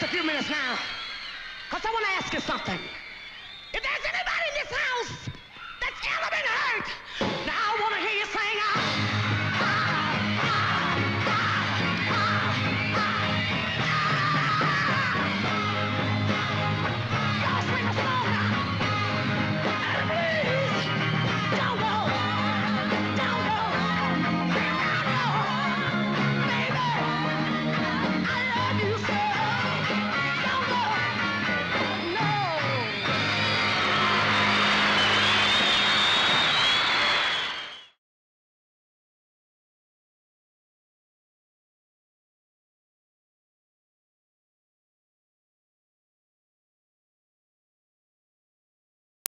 just a few minutes now, because I want to ask you something. If there's anybody in this house that's ever been hurt, now I want to hear you saying,